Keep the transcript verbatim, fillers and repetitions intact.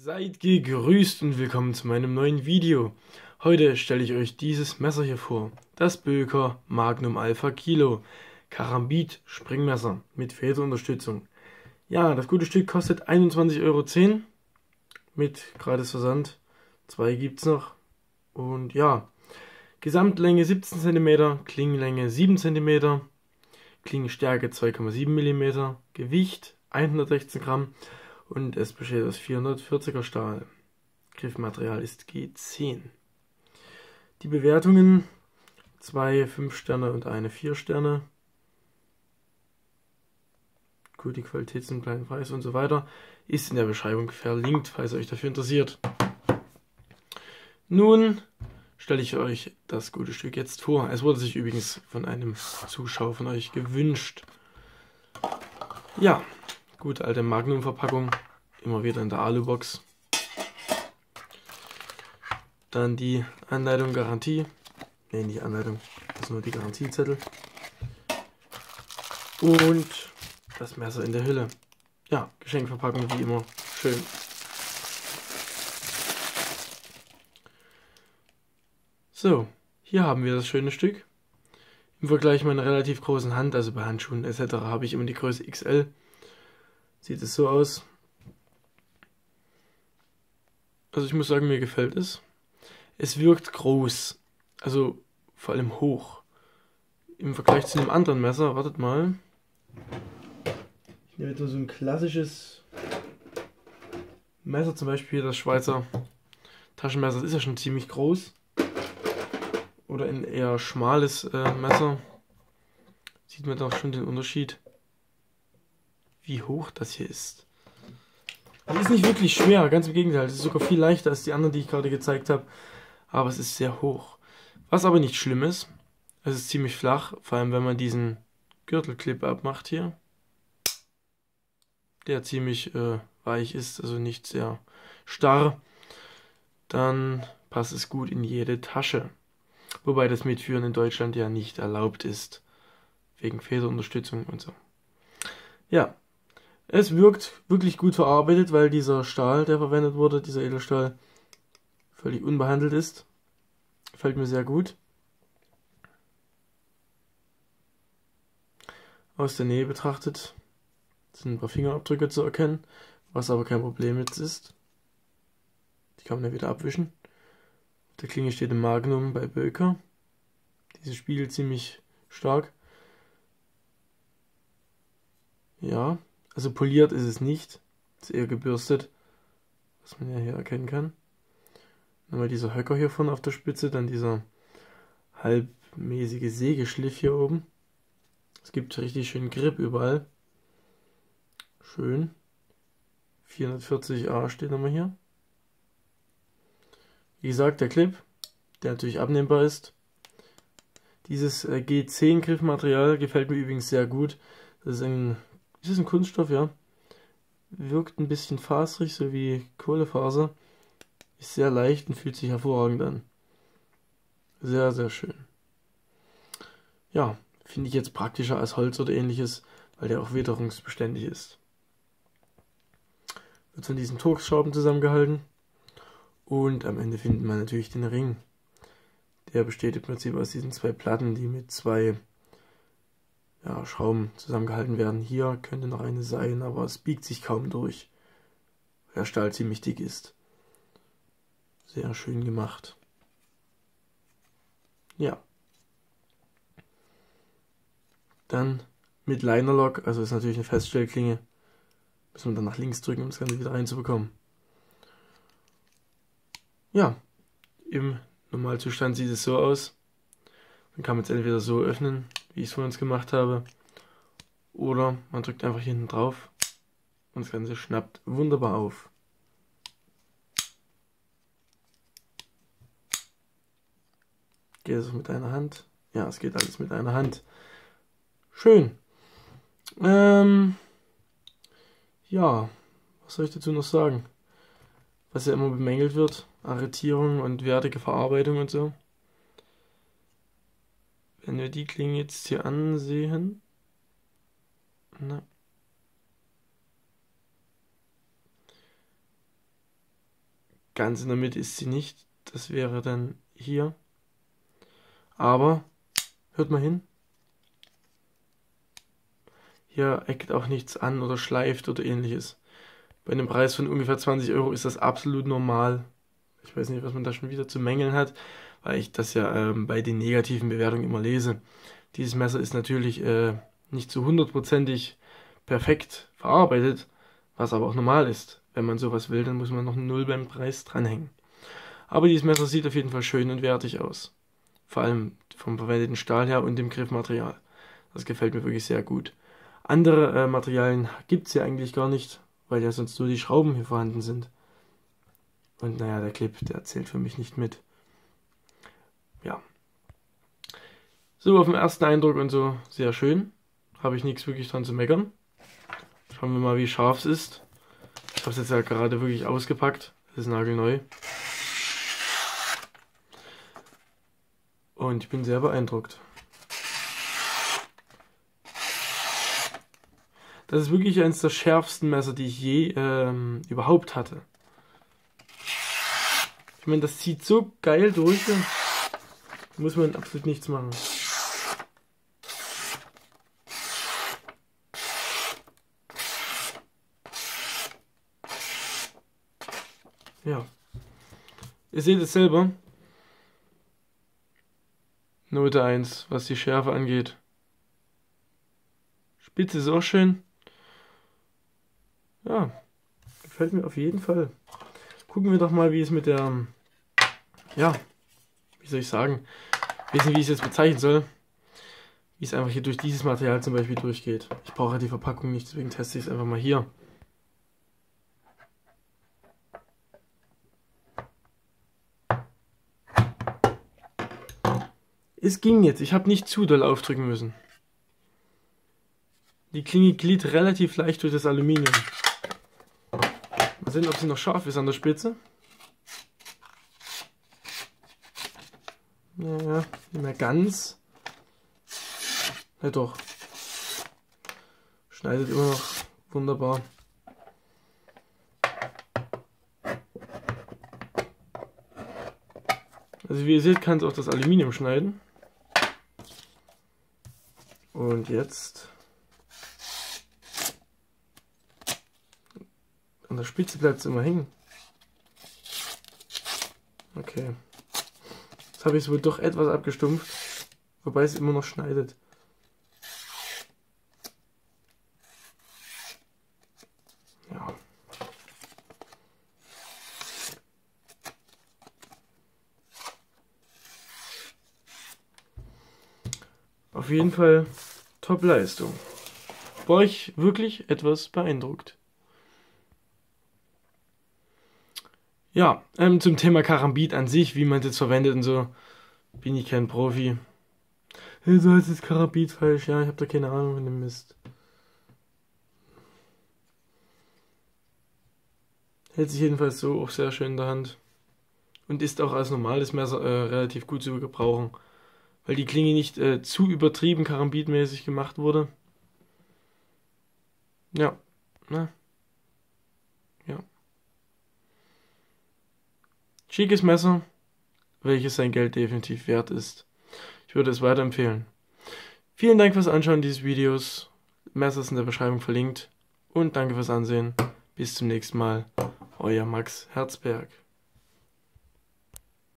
Seid gegrüßt und willkommen zu meinem neuen Video. Heute stelle ich euch dieses Messer hier vor. Das Böker Magnum Alpha Kilo Karambit Springmesser mit Federunterstützung. Ja, das gute Stück kostet einundzwanzig Euro zehn mit gratis Versand. Zwei gibt es noch. Und ja, Gesamtlänge siebzehn Zentimeter, Klingenlänge sieben Zentimeter, Klingenstärke zwei Komma sieben Millimeter, Gewicht hundertsechzehn Gramm. Und es besteht aus vierhundertvierziger Stahl. Griffmaterial ist G zehn. Die Bewertungen: zwei fünf Sterne und eine vier Sterne. Gut, die Qualität zum kleinen Preis und so weiter ist in der Beschreibung verlinkt, falls ihr euch dafür interessiert. Nun stelle ich euch das gute Stück jetzt vor. Es wurde sich übrigens von einem Zuschauer von euch gewünscht. Ja. Gute alte Magnum-Verpackung, immer wieder in der Alubox. Dann die Anleitung, Garantie. Ne, nicht Anleitung, das ist nur die Garantiezettel. Und das Messer in der Hülle. Ja, Geschenkverpackung wie immer, schön. So, hier haben wir das schöne Stück. Im Vergleich meiner relativ großen Hand, also bei Handschuhen et cetera, habe ich immer die Größe X L. Sieht es so aus. Also ich muss sagen, mir gefällt es. Es wirkt groß. Also vor allem hoch. Im Vergleich zu einem anderen Messer, wartet mal. Ich nehme jetzt mal so ein klassisches Messer, zum Beispiel das Schweizer Taschenmesser. Das ist ja schon ziemlich groß. Oder ein eher schmales äh, Messer. Sieht man da auch schon den Unterschied, wie hoch das hier ist. Es ist nicht wirklich schwer, ganz im Gegenteil. Es ist sogar viel leichter als die anderen, die ich gerade gezeigt habe. Aber es ist sehr hoch. Was aber nicht schlimm ist. Es ist ziemlich flach, vor allem wenn man diesen Gürtelclip abmacht hier. Der ziemlich äh, weich ist, also nicht sehr starr. Dann passt es gut in jede Tasche. Wobei das Mitführen in Deutschland ja nicht erlaubt ist. Wegen Federunterstützung und so. Ja. Es wirkt wirklich gut verarbeitet, weil dieser Stahl, der verwendet wurde, dieser Edelstahl, völlig unbehandelt ist. Gefällt mir sehr gut. Aus der Nähe betrachtet sind ein paar Fingerabdrücke zu erkennen, was aber kein Problem jetzt ist. Die kann man ja wieder abwischen. Auf der Klinge steht im Magnum bei Böker. Diese spiegelt ziemlich stark. Ja. Also poliert ist es nicht, ist eher gebürstet, was man ja hier erkennen kann. Dann mal dieser Höcker hier vorne auf der Spitze, dann dieser halbmäßige Sägeschliff hier oben. Es gibt richtig schön Grip überall. Schön. vierhundertvierzig A steht nochmal hier. Wie gesagt, der Clip, der natürlich abnehmbar ist. Dieses G zehn Griffmaterial gefällt mir übrigens sehr gut. Das ist ein Das ist ein Kunststoff, ja. Wirkt ein bisschen faserig, so wie Kohlefaser. Ist sehr leicht und fühlt sich hervorragend an. Sehr, sehr schön. Ja, finde ich jetzt praktischer als Holz oder ähnliches, weil der auch witterungsbeständig ist. Wird von diesen Torx-Schrauben zusammengehalten. Und am Ende findet man natürlich den Ring. Der besteht im Prinzip aus diesen zwei Platten, die mit zwei Ja, Schrauben zusammengehalten werden. Hier könnte noch eine sein, aber es biegt sich kaum durch, weil der Stahl ziemlich dick ist. Sehr schön gemacht. Ja. Dann mit Liner-Lock, also ist natürlich eine Feststellklinge. Müssen wir dann nach links drücken, um das Ganze wieder reinzubekommen. Ja, im Normalzustand sieht es so aus. Man kann es entweder so öffnen, wie ich es vorhin gemacht habe, oder man drückt einfach hinten drauf und das Ganze schnappt wunderbar auf. Geht es mit einer Hand? Ja, es geht alles mit einer Hand. Schön. Ähm, ja, was soll ich dazu noch sagen? Was ja immer bemängelt wird, Arretierung und wertige Verarbeitung und so. Wenn wir die Klinge jetzt hier ansehen, na, Ganz in der Mitte ist sie nicht. Das wäre dann hier. Aber, hört mal hin. Hier eckt auch nichts an oder schleift oder ähnliches. Bei einem Preis von ungefähr zwanzig Euro ist das absolut normal. Ich weiß nicht, was man da schon wieder zu mängeln hat, weil ich das ja ähm, bei den negativen Bewertungen immer lese. Dieses Messer ist natürlich äh, nicht zu hundertprozentig perfekt verarbeitet, was aber auch normal ist. Wenn man sowas will, dann muss man noch eine Null beim Preis dranhängen. Aber dieses Messer sieht auf jeden Fall schön und wertig aus. Vor allem vom verwendeten Stahl her und dem Griffmaterial. Das gefällt mir wirklich sehr gut. Andere äh, Materialien gibt es ja eigentlich gar nicht, weil ja sonst nur die Schrauben hier vorhanden sind. Und naja, der Clip, der zählt für mich nicht mit. Ja. So, auf den ersten Eindruck und so, sehr schön. Habe ich nichts wirklich dran zu meckern. Schauen wir mal, wie scharf es ist. Ich habe es jetzt ja gerade wirklich ausgepackt. Das ist nagelneu. Und ich bin sehr beeindruckt. Das ist wirklich eines der schärfsten Messer, die ich je ähm, überhaupt hatte. Ich meine, das zieht so geil durch, da muss man absolut nichts machen. Ja. Ihr seht es selber. Note eins, was die Schärfe angeht. Spitze ist auch schön. Ja, gefällt mir auf jeden Fall. Gucken wir doch mal, wie es mit der, ja, wie soll ich sagen, ich weiß nicht, wie ich es jetzt bezeichnen soll, wie es einfach hier durch dieses Material zum Beispiel durchgeht. Ich brauche ja die Verpackung nicht, deswegen teste ich es einfach mal hier. Es ging jetzt, ich habe nicht zu doll aufdrücken müssen. Die Klinge glitt relativ leicht durch das Aluminium. Mal sehen, ob sie noch scharf ist an der Spitze. Naja, nicht mehr ganz. Na doch. Schneidet immer noch wunderbar. Also wie ihr seht, kann es auch das Aluminium schneiden. Und jetzt... an der Spitze bleibt es immer hängen. Okay. Jetzt habe ich es wohl doch etwas abgestumpft, wobei es immer noch schneidet. Ja. Auf jeden Fall Top-Leistung. War ich wirklich etwas beeindruckt. Ja, ähm, zum Thema Karambit an sich, wie man es jetzt verwendet und so, bin ich kein Profi. Hey, so heißt das Karambit falsch, ja, ich habe da keine Ahnung von dem Mist. Hält sich jedenfalls so auch sehr schön in der Hand. Und ist auch als normales Messer äh, relativ gut zu gebrauchen, weil die Klinge nicht äh, zu übertrieben karambitmäßig gemacht wurde. Ja, ne? Ja. Schickes Messer, welches sein Geld definitiv wert ist. Ich würde es weiterempfehlen. Vielen Dank fürs Anschauen dieses Videos. Messer ist in der Beschreibung verlinkt. Und danke fürs Ansehen. Bis zum nächsten Mal. Euer Max Herzberg.